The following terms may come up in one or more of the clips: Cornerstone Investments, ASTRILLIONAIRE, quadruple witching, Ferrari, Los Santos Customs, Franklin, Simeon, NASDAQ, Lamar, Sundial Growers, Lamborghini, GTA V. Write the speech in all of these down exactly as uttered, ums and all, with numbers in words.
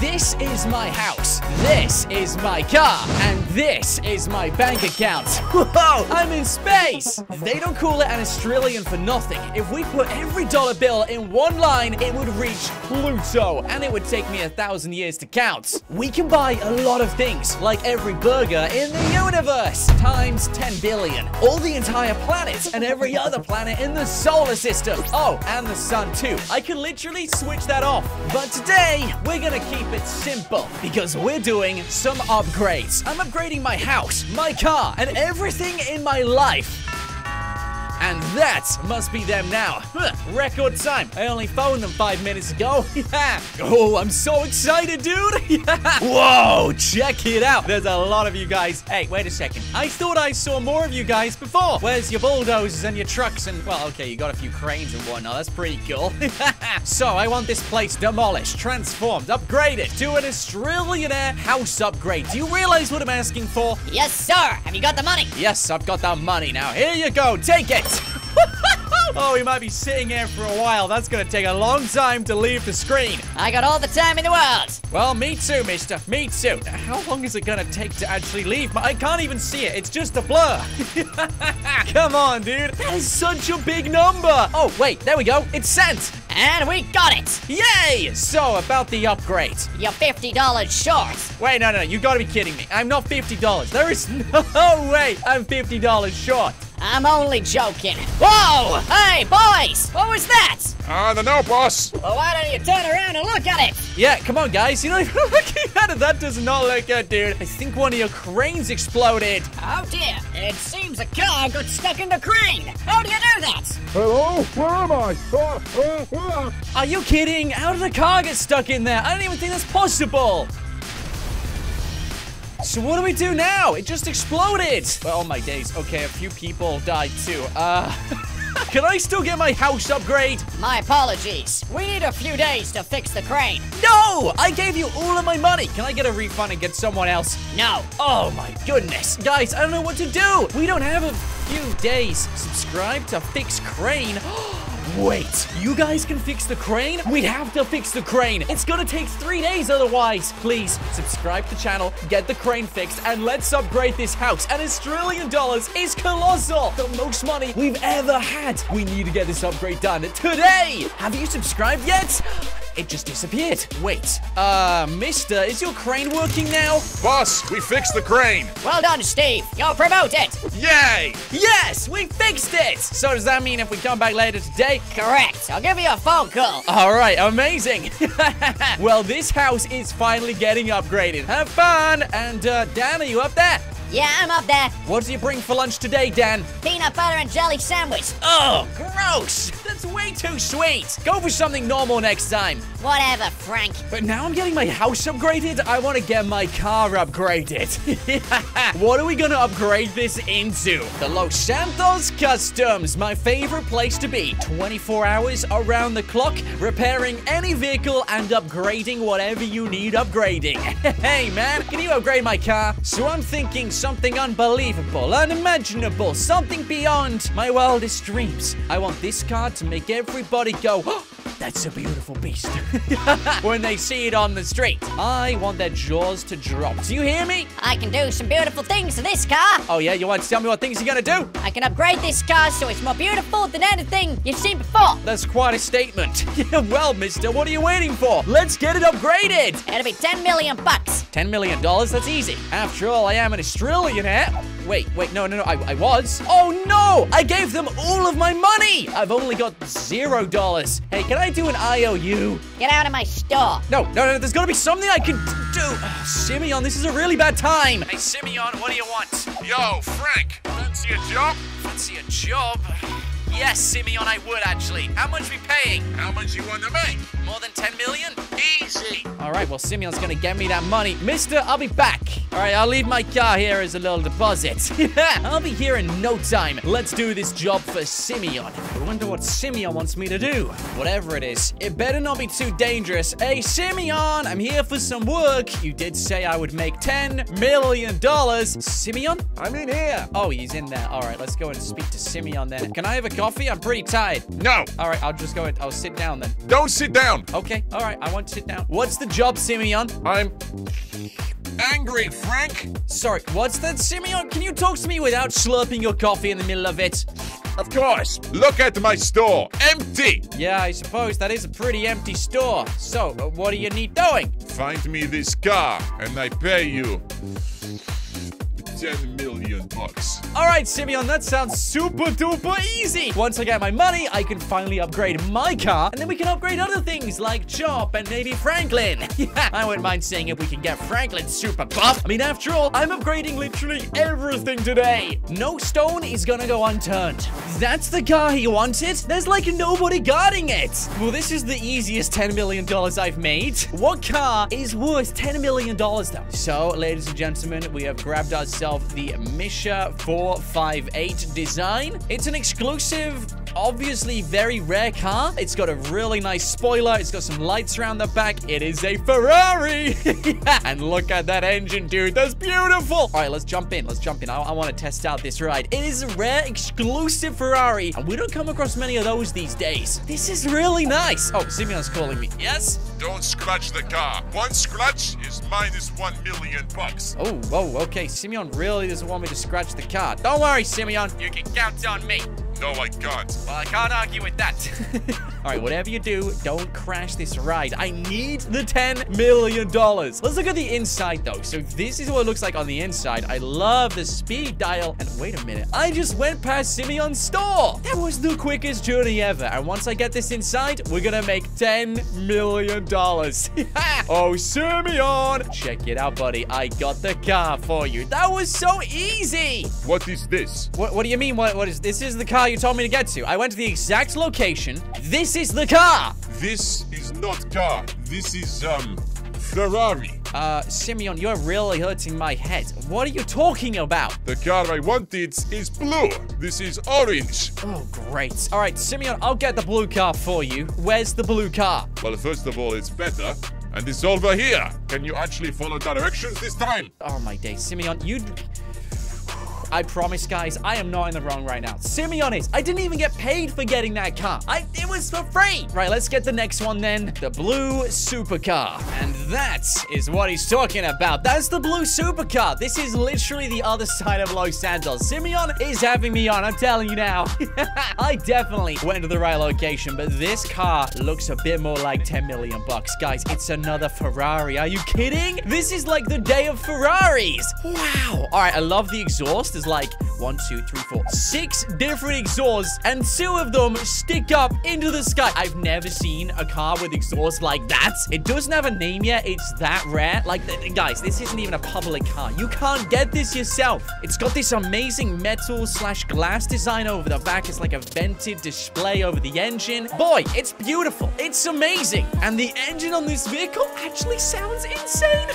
This is my house. This is my car. And this is my bank account. Whoa, I'm in space. They don't call it an Astrillion for nothing. If we put every dollar bill in one line, it would reach Pluto. And it would take me a thousand years to count. We can buy a lot of things, like every burger in the universe, times ten billion. All the entire planet and every other planet in the solar system. Oh, and the sun too. I can literally switch that off. But today, we're gonna keep it simple because we're doing some upgrades. I'm upgrading my house, my car, and everything in my life. And that must be them now. Huh, record time. I only phoned them five minutes ago. Yeah. Oh, I'm so excited, dude. Yeah. Whoa, check it out. There's a lot of you guys. Hey, wait a second. I thought I saw more of you guys before. Where's your bulldozers and your trucks and, well, okay, you got a few cranes and whatnot. That's pretty cool. So I want this place demolished, transformed, upgraded to an Astrillionaire house upgrade. Do you realize what I'm asking for? Yes, sir. Have you got the money? Yes, I've got the money. Now, here you go. Take it. Oh, we might be sitting here for a while. That's gonna take a long time to leave the screen. I got all the time in the world. Well, me too, mister. Me too. How long is it gonna take to actually leave? I can't even see it. It's just a blur. Come on, dude. That is such a big number. Oh, wait. There we go. It's sent. And we got it! Yay! So, about the upgrade. You're fifty dollars short. Wait, no, no, no. You gotta be kidding me. I'm not fifty dollars. There is no way I'm fifty dollars short. I'm only joking. Whoa! Hey, boys! What was that? I don't know, boss. Well, why don't you turn around and look at it? Yeah, come on, guys. You're not even looking at it. That does not look good, dude. I think one of your cranes exploded. Oh, dear. It seems a car got stuck in the crane. How do you do that? Hello? Where am I? Oh, oh, oh. Are you kidding? How did the car get stuck in there? I don't even think that's possible. So what do we do now? It just exploded. Oh my days. Okay, a few people died too. Uh, can I still get my house upgrade? My apologies. We need a few days to fix the crane. No! I gave you all of my money. Can I get a refund and get someone else? No. Oh my goodness. Guys, I don't know what to do. We don't have a few days. Subscribe to Fix Crane. Wait, you guys can fix the crane? We'd have to fix the crane. It's gonna take three days otherwise. Please, subscribe to the channel, get the crane fixed, and let's upgrade this house. And Australian dollars is colossal. The most money we've ever had. We need to get this upgrade done today. Have you subscribed yet? It just disappeared. Wait, uh, mister, is your crane working now? Boss, we fixed the crane. Well done, Steve. You're promoted. Yay! Yes, we fixed it. So does that mean if we come back later today? Correct. I'll give you a phone call. All right, amazing. Well, this house is finally getting upgraded. Have fun. And, uh, Dan, are you up there? Yeah, I'm up there. What do you bring for lunch today, Dan? Peanut butter and jelly sandwich. Oh, gross. That's way too sweet. Go for something normal next time. Whatever, Frank. But now I'm getting my house upgraded. I want to get my car upgraded. What are we going to upgrade this into? The Los Santos Customs, my favorite place to be. twenty-four hours around the clock, repairing any vehicle and upgrading whatever you need upgrading. Hey, man, can you upgrade my car? So I'm thinking something unbelievable, unimaginable, something beyond my wildest dreams. I want this car to make everybody go, oh, that's a beautiful beast, when they see it on the street. I want their jaws to drop. Do you hear me? I can do some beautiful things to this car. Oh, yeah? You want to tell me what things you're going to do? I can upgrade this car so it's more beautiful than anything you've seen before. That's quite a statement. Yeah, well, mister, what are you waiting for? Let's get it upgraded. It'll be ten million bucks. ten million dollars? That's easy. After all, I am an Austrillionaire. Wait, wait, no, no, no, I, I was. Oh, no! I gave them all of my money! I've only got zero dollars. Hey, can I do an I O U? Get out of my store. No, no, no, there's gotta be something I can do. Oh, Simeon, this is a really bad time. Hey, Simeon, what do you want? Yo, Frank, fancy a job? Fancy a job? Yes, Simeon, I would, actually. How much we paying? How much you want to make? More than ten million? Easy. All right, well, Simeon's gonna get me that money. Mister, I'll be back. Alright, I'll leave my car here as a little deposit. I'll be here in no time. Let's do this job for Simeon. I wonder what Simeon wants me to do. Whatever it is, it better not be too dangerous. Hey, Simeon, I'm here for some work. You did say I would make ten million dollars. Simeon? I'm in here. Oh, he's in there. Alright, let's go and speak to Simeon then. Can I have a coffee? I'm pretty tired. No. Alright, I'll just go and I'll sit down then. Don't sit down. Okay, alright, I won't sit down. What's the job, Simeon? I'm... angry, Frank. Sorry, what's that, Simeon? Can you talk to me without slurping your coffee in the middle of it? Of course. Look at my store. Empty. Yeah, I suppose that is a pretty empty store. So, uh, what do you need doing? Find me this car, and I pay you ten million bucks. All right, Simeon, that sounds super duper easy. Once I get my money, I can finally upgrade my car, and then we can upgrade other things like Chop and maybe Franklin. Yeah, I wouldn't mind seeing if we can get Franklin super buff. I mean, after all, I'm upgrading literally everything today. No stone is gonna go unturned. That's the car he wanted? There's like nobody guarding it. Well, this is the easiest ten million dollars I've made. What car is worth ten million dollars though? So, ladies and gentlemen, we have grabbed ourselves of the Misha four five eight design. It's an exclusive, obviously very rare car. It's got a really nice spoiler. It's got some lights around the back. It is a Ferrari. Yeah. And look at that engine, dude. That's beautiful. All right, let's jump in. Let's jump in. I, I want to test out this ride. It is a rare, exclusive Ferrari, and we don't come across many of those these days. This is really nice. Oh, Simeon's calling me. Yes? Don't scratch the car. One scratch is minus one million bucks. Oh, whoa, okay. Simeon really doesn't want me to scratch the car. Don't worry, Simeon. You can count on me. No, I can't. Well, I can't argue with that. All right, whatever you do, don't crash this ride. I need the ten million dollars. Let's look at the inside, though. So this is what it looks like on the inside. I love the speed dial. And wait a minute. I just went past Simeon's store. That was the quickest journey ever. And once I get this inside, we're going to make ten million dollars. Oh, Simeon. Check it out, buddy. I got the car for you. That was so easy. What is this? What, what do you mean? What, what is this? This is the car you told me to get to. I went to the exact location. This is the car. This is not car. This is, um, Ferrari. Uh, Simeon, you're really hurting my head. What are you talking about? The car I wanted is blue. This is orange. Oh, great. All right, Simeon, I'll get the blue car for you. Where's the blue car? Well, first of all, it's better. And it's over here. Can you actually follow directions this time? Oh, my day. Simeon, you... I promise, guys, I am not in the wrong right now. Simeon is. I didn't even get paid for getting that car. I, it was for free. Right, let's get the next one then. The blue supercar. And that is what he's talking about. That's the blue supercar. This is literally the other side of Los Santos. Simeon is having me on. I'm telling you now. I definitely went to the right location, but this car looks a bit more like ten million bucks. Guys, it's another Ferrari. Are you kidding? This is like the day of Ferraris. Wow. All right, I love the exhaust. There's like one, two, three, four, six different exhausts, and two of them stick up into the sky. I've never seen a car with exhaust like that. It doesn't have a name yet. It's that rare. Like, guys, this isn't even a public car. You can't get this yourself. It's got this amazing metal slash glass design over the back. It's like a vented display over the engine. Boy, it's beautiful. It's amazing. And the engine on this vehicle actually sounds insane.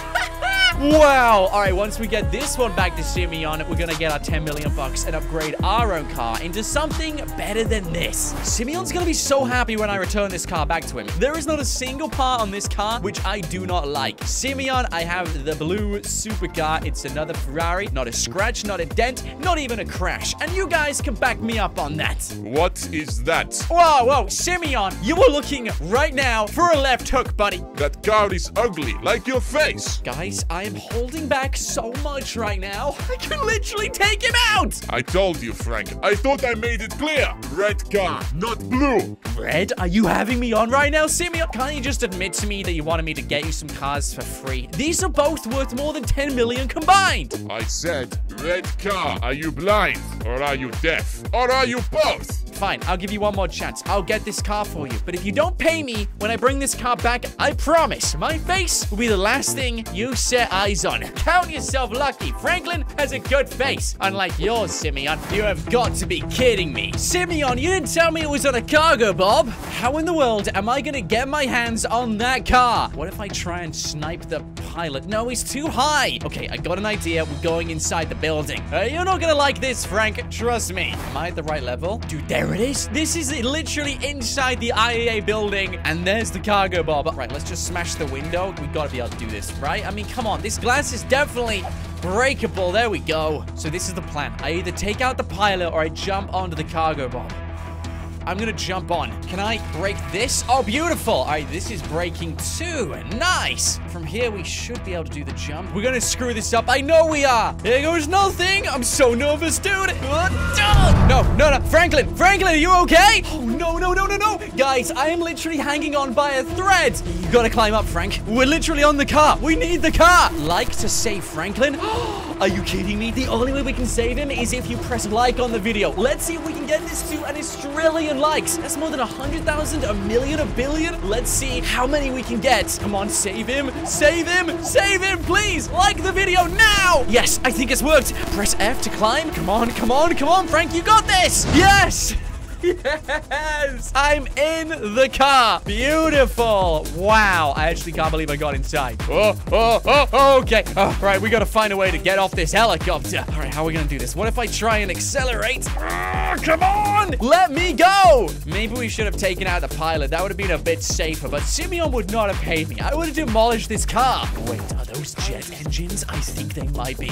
Wow. All right, once we get this one back to Simeon, we're gonna get our ten million bucks and upgrade our own car into something better than this. Simeon's gonna be so happy when I return this car back to him. There is not a single part on this car which I do not like. Simeon, I have the blue supercar. It's another Ferrari. Not a scratch, not a dent, not even a crash. And you guys can back me up on that. What is that? Whoa, whoa, Simeon, you are looking right now for a left hook, buddy. That car is ugly, like your face. Guys, I am holding back so much right now. I can literally take him out! I told you, Frank. I thought I made it clear. Red car, not blue. Red? Are you having me on right now, Simeon? Can't you just admit to me that you wanted me to get you some cars for free? These are both worth more than ten million combined. I said, red car. Are you blind? Or are you deaf? Or are you both? fine. I'll give you one more chance. I'll get this car for you. But if you don't pay me when I bring this car back, I promise my face will be the last thing you set eyes on. Count yourself lucky. Franklin has a good face. Unlike yours, Simeon. You have got to be kidding me. Simeon, you didn't tell me it was on a cargo, Bob. How in the world am I gonna get my hands on that car? What if I try and snipe the pilot? No, he's too high. Okay, I got an idea. We're going inside the building. Uh, you're not gonna like this, Frank. Trust me. Am I at the right level? Dude, there it is. This is literally inside the I A A building. And there's the cargo, Bob. Right, let's just smash the window. We gotta be able to do this, right? I mean, come on. This glass is definitely breakable. There we go. So this is the plan. I either take out the pilot or I jump onto the cargo bomb. I'm gonna jump on. Can I break this? Oh, beautiful. All right, this is breaking too. Nice. From here, we should be able to do the jump. We're gonna screw this up. I know we are. Here goes nothing. I'm so nervous, dude. No, no, no. Franklin, Franklin, are you okay? Oh, no, no, no, no, no. Guys, I am literally hanging on by a thread. You gotta climb up, Frank. We're literally on the car. We need the car. Like to save Franklin? Are you kidding me? The only way we can save him is if you press like on the video. Let's see if we can get this to an Australian likes. That's more than a hundred thousand, a million, a billion. Let's see how many we can get. Come on, save him. Save him. Save him, please. Like the video now. Yes, I think it's worked. Press F to climb. Come on, come on, come on, Frank. You got this. Yes. Yes! I'm in the car. Beautiful. Wow. I actually can't believe I got inside. Oh, oh, oh, okay. Oh, right, we gotta find a way to get off this helicopter. All right, how are we gonna do this? What if I try and accelerate? Oh, come on! Let me go! Maybe we should have taken out the pilot. That would have been a bit safer, but Simeon would not have paid me. I would have demolished this car. Wait, are those jet engines? I think they might be.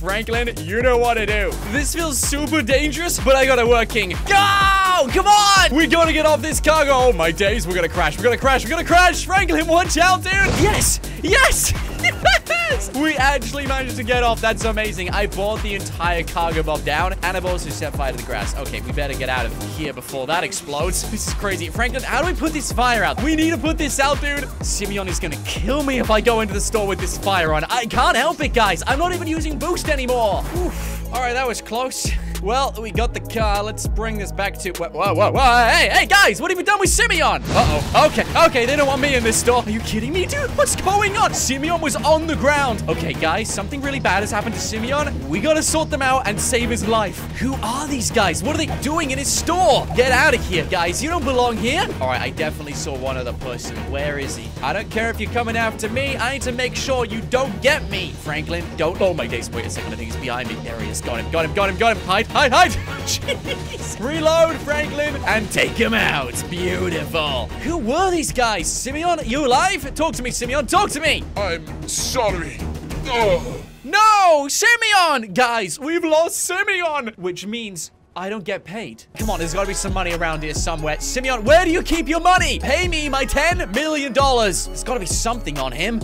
Franklin, you know what to do. This feels super dangerous, but I got it working. Go! Oh, come on! We gotta get off this cargo. Oh, my days. We're gonna crash. We're gonna crash. We're gonna crash. Franklin, watch out, dude. Yes! Yes! Yes! We actually managed to get off. That's amazing. I bought the entire cargo bomb down, and I've also set fire to the grass. Okay, we better get out of here before that explodes. This is crazy. Franklin, how do we put this fire out? We need to put this out, dude. Simeon is gonna kill me if I go into the store with this fire on. I can't help it, guys. I'm not even using boost anymore. Oof. All right, that was close. Well, we got the car. Let's bring this back to... Whoa, whoa, whoa, whoa. Hey, hey, guys, what have you done with Simeon? Uh-oh. Okay, okay, they don't want me in this store. Are you kidding me, dude? What's going on? Simeon was on the ground. Okay, guys, something really bad has happened to Simeon. We gotta sort them out and save his life. Who are these guys? What are they doing in his store? Get out of here, guys. You don't belong here. All right, I definitely saw one other person. Where is he? I don't care if you're coming after me. I need to make sure you don't get me. Franklin, don't... Oh, my days. Wait a second. I think he's behind me. There he is. Got him, got him, got him, got him. Hide. Hide, hide! Jeez! Reload, Franklin, and take him out. Beautiful. Who were these guys? Simeon, you alive? Talk to me, Simeon. Talk to me. I'm sorry. Oh. No, Simeon! Guys, we've lost Simeon, which means I don't get paid. Come on, there's got to be some money around here somewhere. Simeon, where do you keep your money? Pay me my ten million dollars. There's got to be something on him.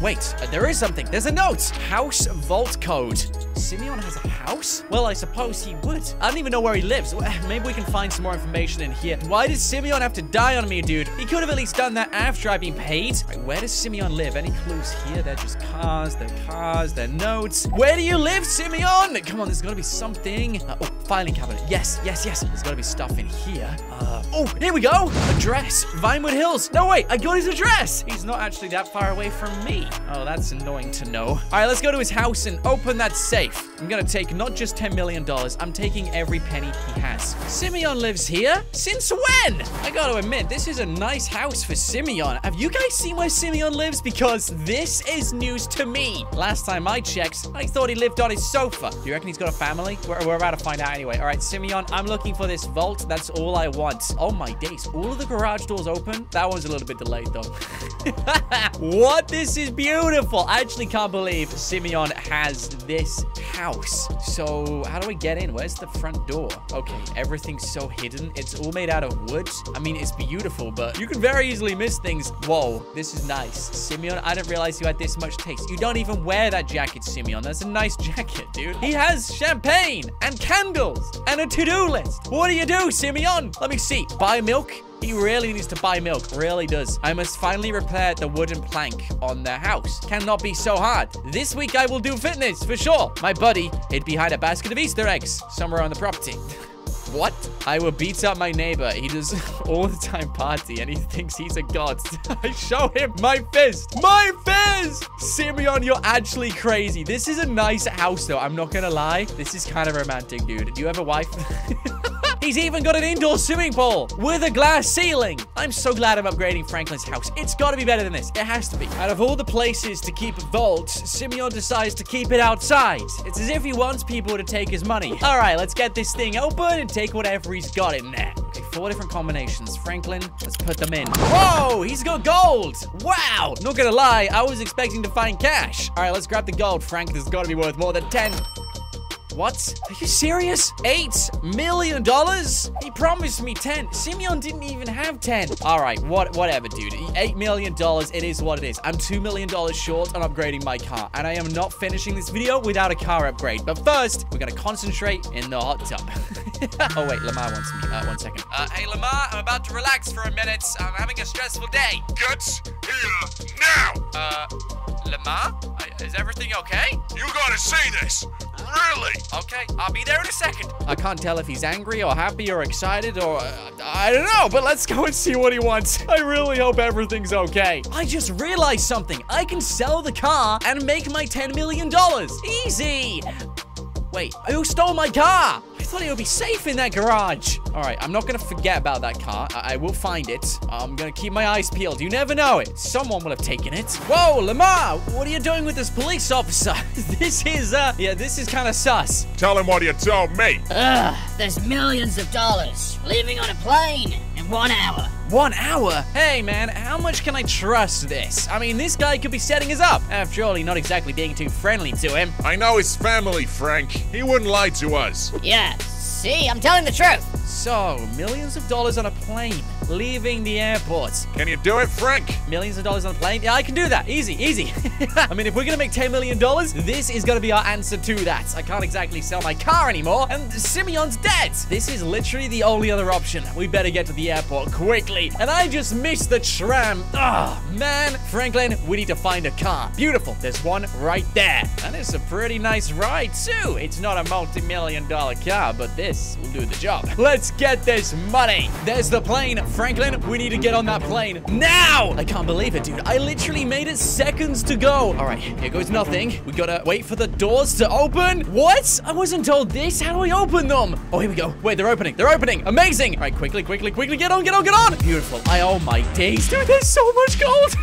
Wait, there is something. There's a note. House vault code. Simeon has a house? Well, I suppose he would. I don't even know where he lives. Maybe we can find some more information in here. Why did Simeon have to die on me, dude? He could have at least done that after I've been paid. Right, where does Simeon live? Any clues here? They're just cars. They're cars. They're notes. Where do you live, Simeon? Come on, there's got to be something. Uh, oh, filing cabinet. Yes, yes, yes. There's got to be stuff in here. Uh, oh, here we go. Address. Vinewood Hills. No, wait. I got his address. He's not actually that far away from me. Oh, that's annoying to know. All right, let's go to his house and open that safe. I'm gonna take not just ten million dollars. I'm taking every penny he has. Simeon lives here? Since when? I gotta admit, this is a nice house for Simeon. Have you guys seen where Simeon lives? Because this is news to me. Last time I checked, I thought he lived on his sofa. Do you reckon he's got a family? We're, we're about to find out anyway. All right, Simeon, I'm looking for this vault. That's all I want. Oh my days, all of the garage doors open? That one's a little bit delayed though. What? This is beautiful. I actually can't believe Simeon has this house. So how do I get in? Where's the front door? Okay, everything's so hidden. It's all made out of wood. I mean, it's beautiful, but you can very easily miss things. Whoa, this is nice. Simeon, I didn't realize you had this much taste. You don't even wear that jacket, Simeon. That's a nice jacket, dude. He has champagne and candles and a to-do list. What do you do, Simeon? Let me see. Buy milk? He really needs to buy milk. Really does. I must finally repair the wooden plank on the house. Cannot be so hard. This week I will do fitness for sure. My buddy hid behind a basket of Easter eggs somewhere on the property. What? Iowa beats up my neighbor. He does all the time party and he thinks he's a god. I show him my fist. My fist! Sirion, you're actually crazy. This is a nice house, though. I'm not gonna lie. This is kind of romantic, dude. Do you have a wife? He's even got an indoor swimming pool with a glass ceiling. I'm so glad I'm upgrading Franklin's house. It's got to be better than this. It has to be. Out of all the places to keep vaults, Simeon decides to keep it outside. It's as if he wants people to take his money. All right, let's get this thing open and take whatever he's got in there. Okay, four different combinations. Franklin, let's put them in. Whoa, he's got gold. Wow. Not gonna lie, I was expecting to find cash. All right, let's grab the gold, Frank. This has got to be worth more than ten. What? Are you serious? Eight million dollars? He promised me ten. Simeon didn't even have ten. All right, what, whatever, dude. Eight million dollars, it is what it is. I'm two million dollars short on upgrading my car, and I am not finishing this video without a car upgrade. But first, we're gonna concentrate in the hot tub. Oh wait, Lamar wants me. Uh, one second. Uh, hey Lamar, I'm about to relax for a minute. I'm having a stressful day. Guts, here now. Uh, Lamar, is everything okay? You gotta see this. Really? Okay, I'll be there in a second. I can't tell if he's angry or happy or excited or... Uh, I don't know, but let's go and see what he wants. I really hope everything's okay. I just realized something. I can sell the car and make my ten million dollars. Easy. Wait, who stole my car? I thought it would be safe in that garage. All right, I'm not going to forget about that car. I, I will find it. I'm going to keep my eyes peeled. You never know it. Someone will have taken it. Whoa, Lamar, what are you doing with this police officer? This is, uh, yeah, this is kind of sus. Tell him what you told me. Ugh, there's millions of dollars leaving on a plane in one hour. One hour? Hey, man, how much can I trust this? I mean, this guy could be setting us up. After all, he's not exactly being too friendly to him. I know his family, Frank. He wouldn't lie to us. Yeah, see, I'm telling the truth. So, millions of dollars on a plane, leaving the airport. Can you do it, Frank? Millions of dollars on a plane? Yeah, I can do that. Easy, easy. I mean, if we're gonna make ten million dollars, this is gonna be our answer to that. I can't exactly sell my car anymore, and Simeon's dead. This is literally the only other option. We better get to the airport quickly. And I just missed the tram. Oh, man. Franklin, we need to find a car. Beautiful. There's one right there. And it's a pretty nice ride, too. It's not a multi-million dollar car, but this will do the job. Let's Let's get this money. There's the plane. Franklin, we need to get on that plane now. I can't believe it, dude. I literally made it seconds to go. All right, here goes nothing. We gotta wait for the doors to open. What? I wasn't told this. How do we open them? Oh, here we go. Wait, they're opening. They're opening. Amazing. All right, quickly, quickly, quickly. Get on, get on, get on. Beautiful. I, oh my days. Dude, there's so much gold.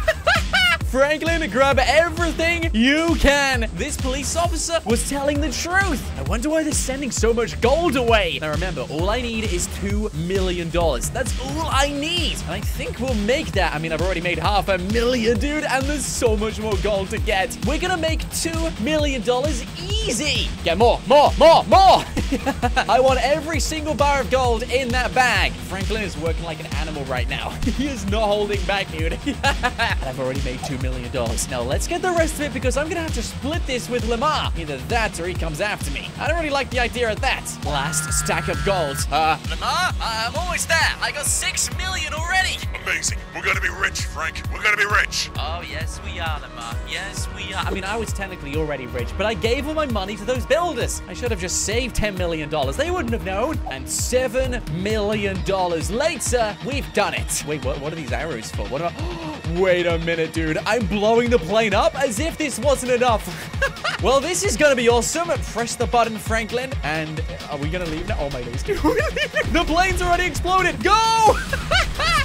Franklin, grab everything you can. This police officer was telling the truth. I wonder why they're sending so much gold away. Now remember, all I need is two million dollars. That's all I need. And I think we'll make that. I mean, I've already made half a million, dude, and there's so much more gold to get. We're gonna make two million dollars easy. Get more, more, more, more. I want every single bar of gold in that bag. Franklin is working like an animal right now. He is not holding back, dude. I've already made two million dollars. million dollars. Now let's get the rest of it because I'm gonna have to split this with Lamar. Either that or he comes after me. I don't really like the idea of that. Last stack of gold. Uh, Lamar, I'm almost there. I got six million already. Amazing. We're gonna be rich, Frank. We're gonna be rich. Oh, yes, we are, Lamar. Yes, we are. I mean, I was technically already rich, but I gave all my money to those builders. I should have just saved ten million dollars. They wouldn't have known. And seven million dollars later, we've done it. Wait, what, what are these arrows for? What about... Wait a minute, dude. I I'm blowing the plane up as if this wasn't enough. Well, this is gonna be awesome. Press the button, Franklin. And are we gonna leave now? Oh my days. The plane's already exploded. Go!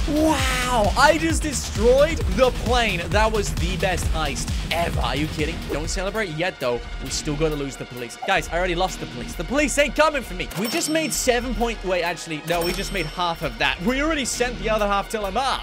Wow, I just destroyed the plane. That was the best heist ever. Are you kidding? Don't celebrate yet, though. We still gotta lose the police. Guys, I already lost the police. The police ain't coming for me. We just made seven point... Wait, actually, no, we just made half of that. We already sent the other half to Lamar.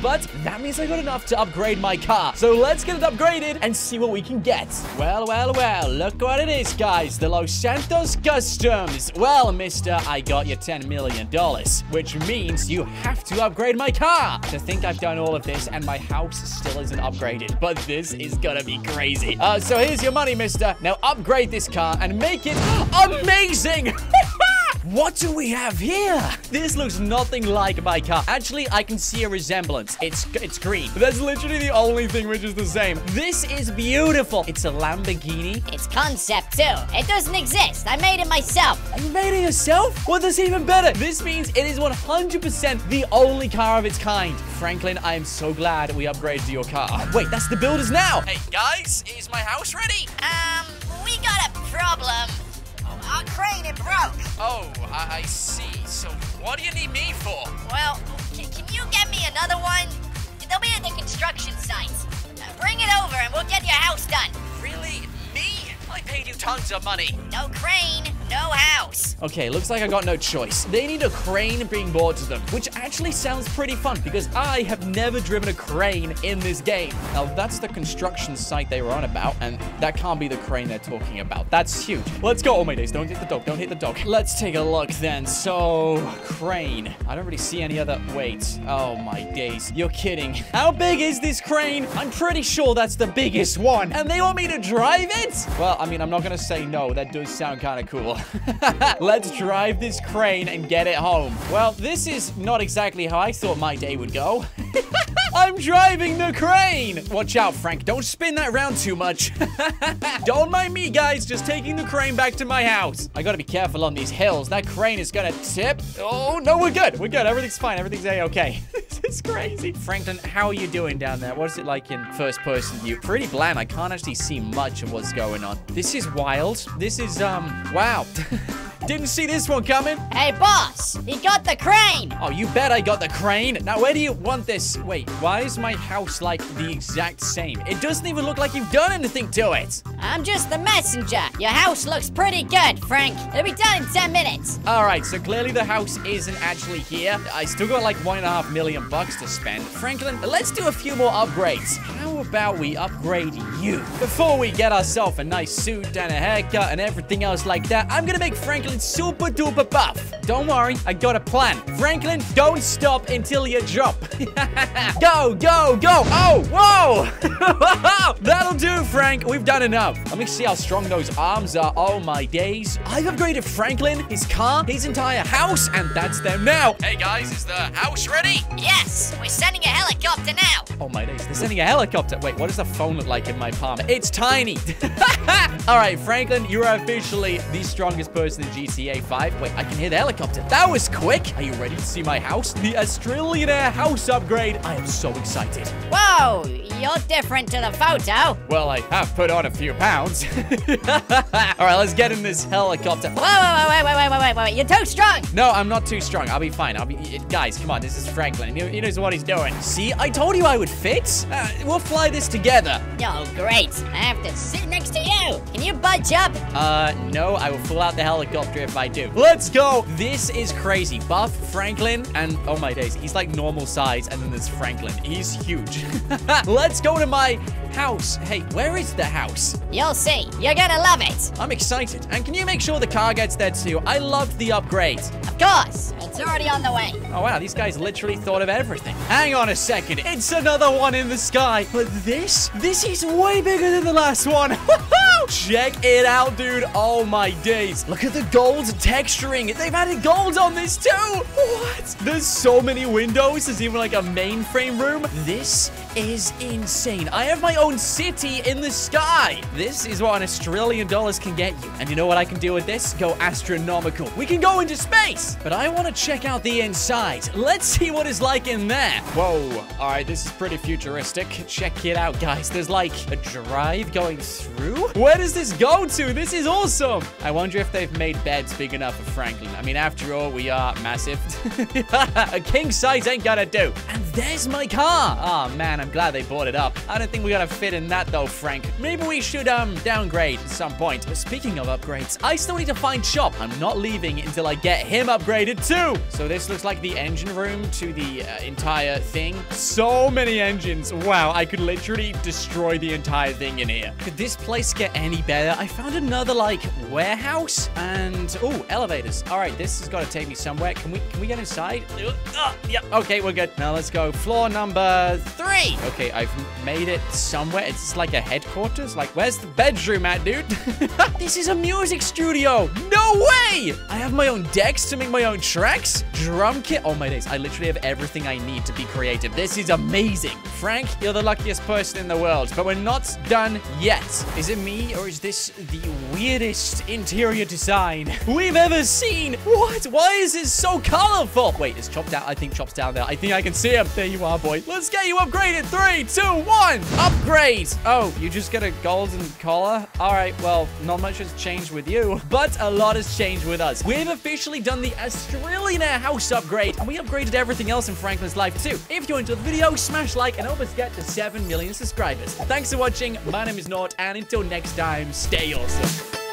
But that means I got enough to upgrade my car. So let's get it upgraded and see what we can get. Well, well, well, look what it is, guys. The Los Santos Customs. Well, mister, I got you ten million dollars, which means you have to upgrade my car. To think I've done all of this and my house still isn't upgraded, but this is gonna be crazy. Uh, so here's your money, mister. Now upgrade this car and make it amazing. What do we have here? This looks nothing like my car. Actually, I can see a resemblance. It's it's green. That's literally the only thing which is the same. This is beautiful. It's a Lamborghini. It's concept too. It doesn't exist. I made it myself. You made it yourself? Well, that's even better. This means it is one hundred percent the only car of its kind. Franklin, I am so glad we upgraded your car. Oh, wait, that's the builders now. Hey, guys, is my house ready? Um, we got a problem. Our crane, it broke. Oh, I, I see. So what do you need me for? Well, can, can you get me another one? They'll be at the construction sites. Uh, bring it over and we'll get your house done. Really? Me? I paid you tons of money. No crane, no house. Okay, looks like I got no choice. They need a crane being brought to them, which actually sounds pretty fun because I have never driven a crane in this game. Now, that's the construction site they were on about, and that can't be the crane they're talking about. That's huge. Let's go. Oh, my days. Don't hit the dog. Don't hit the dog. Let's take a look then. So, crane. I don't really see any other. Wait. Oh, my days. You're kidding. How big is this crane? I'm pretty sure that's the biggest one. And they want me to drive it? Well, I mean, I'm not going to say no. That does sound kind of cool. Let's drive this crane and get it home. Well, this is not exactly how I thought my day would go. I'm driving the crane. Watch out, Frank. Don't spin that around too much. Don't mind me, guys. Just taking the crane back to my house. I gotta be careful on these hills. That crane is gonna tip. Oh, no, we're good. We're good. Everything's fine. Everything's A-okay. It's crazy. Franklin, how are you doing down there? What's it like in first person view? Pretty bland. I can't actually see much of what's going on. This is wild. This is, um, wow. Didn't see this one coming. Hey, boss, he got the crane. Oh, you bet I got the crane. Now, where do you want this? Wait, why is my house like the exact same? It doesn't even look like you've done anything to it. I'm just the messenger. Your house looks pretty good, Frank. It'll be done in ten minutes. All right, so clearly the house isn't actually here. I still got like one and a half million bucks to spend. Franklin, let's do a few more upgrades. How about we upgrade you? Before we get ourselves a nice suit and a haircut and everything else like that, I'm gonna make Franklin super duper buff. Don't worry, I got a plan. Franklin, don't stop until you drop. Go, go, go. Oh, whoa. That'll do, Frank. We've done enough. Let me see how strong those arms are. Oh, my days. I've upgraded Franklin, his car, his entire house, and that's them now. Hey, guys, is the house ready? Yes, we're sending a helicopter now. Oh, my days, they're sending a helicopter. Wait, what does the phone look like in my palm? It's tiny. All right, Franklin, you're officially the strongest person in G T A five. Wait, I can hear the helicopter. That was quick. Are you ready to see my house? The ASTRILLIONAIRE house upgrade. I am so excited. Whoa, you're different to the photo. Well, I have put on a few pounds. All right, let's get in this helicopter. Whoa, whoa, whoa, wait, wait, wait, wait, wait, wait. You're too strong. No, I'm not too strong. I'll be fine. I'll be. Guys, come on. This is Franklin. He, he knows what he's doing. See, I told you I would fit. Uh, we'll fly this together. Oh, great. I have to sit next to you. Can you budge up? Uh, no, I will pull out the helicopter if I do. Let's go. This is crazy. Buff Franklin and oh my days, he's like normal size and then there's Franklin. He's huge. Let's go to my house. Hey, where is the house? You'll see. You're gonna love it. I'm excited. And can you make sure the car gets there too? I loved the upgrades. Of course. It's already on the way. Oh, wow. These guys literally thought of everything. Hang on a second. It's another one in the sky. But this, this is way bigger than the last one. Check it out, dude. Oh, my days. Look at the gold texturing. They've added gold on this, too. What? There's so many windows. There's even, like, a mainframe room. This is insane. I have my own city in the sky. This is what an Australian dollars can get you. And you know what I can do with this? Go astronomical. We can go into space. But I want to check out the inside. Let's see what it's like in there. Whoa. All right, this is pretty futuristic. Check it out, guys. There's, like, a drive going through. Where Where does this go to? This is awesome. I wonder if they've made beds big enough for Franklin. I mean, after all, we are massive. A king size ain't gonna do. And there's my car. Oh, man, I'm glad they bought it up. I don't think we're gonna fit in that, though, Frank. Maybe we should um downgrade at some point. But speaking of upgrades, I still need to find Chop. I'm not leaving until I get him upgraded, too. So this looks like the engine room to the uh, entire thing. So many engines. Wow, I could literally destroy the entire thing in here. Could this place get any better. I found another, like, warehouse and... oh, elevators. All right, this has got to take me somewhere. Can we can we get inside? Oh, yep. Yeah. Okay, we're good. Now let's go. Floor number three. Okay, I've made it somewhere. It's like a headquarters. Like, where's the bedroom at, dude? This is a music studio. No way! I have my own decks to make my own tracks. Drum kit. Oh, my days. I literally have everything I need to be creative. This is amazing. Frank, you're the luckiest person in the world, but we're not done yet. Is it me, or is this the weirdest interior design we've ever seen? What? Why is it so colorful? Wait, is Chop down? I think Chop's down there. I think I can see him. There you are, boy. Let's get you upgraded. Three, two, one. Upgrade. Oh, you just get a golden collar? All right, well, not much has changed with you, but a lot has changed with us. We've officially done the ASTRILLIONAIRE house upgrade, and we upgraded everything else in Franklin's life, too. If you enjoyed the video, smash like, and help us get to seven million subscribers. Thanks for watching. My name is Nort, and until next time, stay awesome.